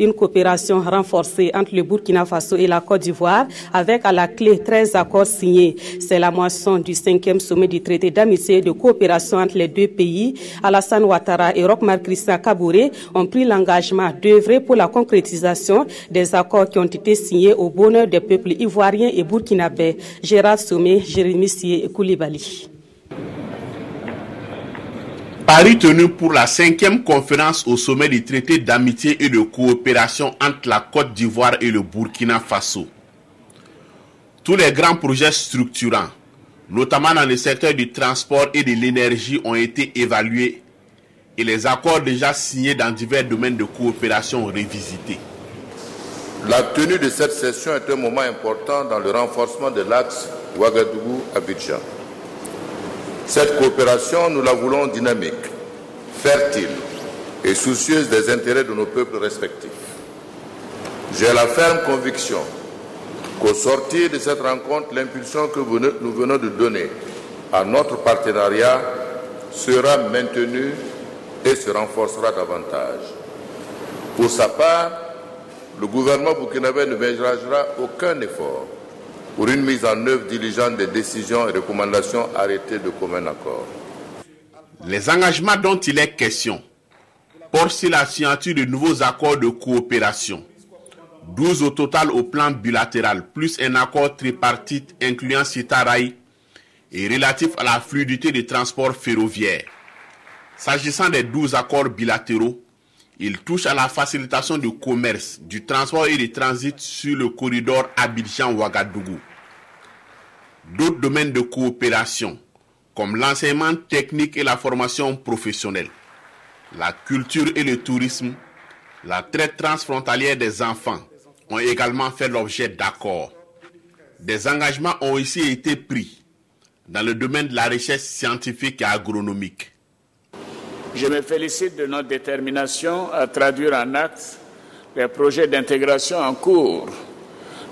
une coopération renforcée entre le Burkina Faso et la Côte d'Ivoire, avec à la clé 13 accords signés. C'est la moisson du 5e sommet du traité d'amitié et de coopération entre les deux pays. Alassane Ouattara et Roch Marc Christian Kaboré ont pris l'engagement d'œuvrer pour la concrétisation des accords qui ont été signés au bonheur des peuples ivoiriens et burkinabés. Gérard Sommet, Jérémy Sier et Koulibaly. Paris tenu pour la 5e conférence au sommet du traité d'amitié et de coopération entre la Côte d'Ivoire et le Burkina Faso. Tous les grands projets structurants, notamment dans le secteur du transport et de l'énergie, ont été évalués et les accords déjà signés dans divers domaines de coopération révisités. La tenue de cette session est un moment important dans le renforcement de l'axe Ouagadougou-Abidjan. Cette coopération, nous la voulons dynamique, fertile et soucieuse des intérêts de nos peuples respectifs. J'ai la ferme conviction qu'au sortir de cette rencontre, l'impulsion que nous venons de donner à notre partenariat sera maintenue et se renforcera davantage. Pour sa part, le gouvernement burkinabé ne ménagera aucun effort pour une mise en œuvre diligente des décisions et recommandations arrêtées de commun accord. Les engagements dont il est question portent sur la signature de nouveaux accords de coopération, 12 au total au plan bilatéral, plus un accord tripartite incluant Sitarail et relatif à la fluidité des transports ferroviaires. S'agissant des 12 accords bilatéraux, ils touchent à la facilitation du commerce, du transport et du transit sur le corridor Abidjan-Ouagadougou. D'autres domaines de coopération, comme l'enseignement technique et la formation professionnelle, la culture et le tourisme, la traite transfrontalière des enfants, ont également fait l'objet d'accords. Des engagements ont aussi été pris dans le domaine de la recherche scientifique et agronomique. Je me félicite de notre détermination à traduire en actes les projets d'intégration en cours,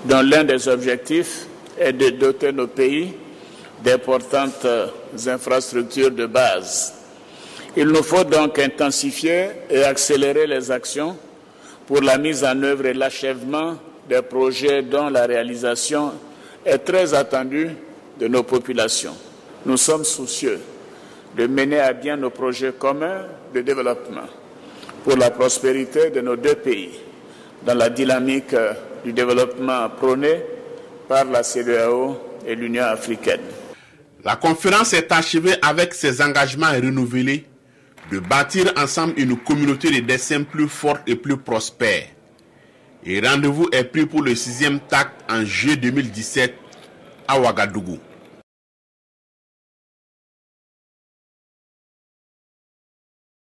dont l'un des objectifs est de doter nos pays d'importantes infrastructures de base. Il nous faut donc intensifier et accélérer les actions pour la mise en œuvre et l'achèvement des projets dont la réalisation est très attendue de nos populations. Nous sommes soucieux de mener à bien nos projets communs de développement pour la prospérité de nos deux pays dans la dynamique du développement prôné par la CEDEAO et l'Union africaine. La conférence est achevée avec ses engagements renouvelés de bâtir ensemble une communauté de destin plus forte et plus prospère. Et rendez-vous est pris pour le 6e TAC en juillet 2017 à Ouagadougou.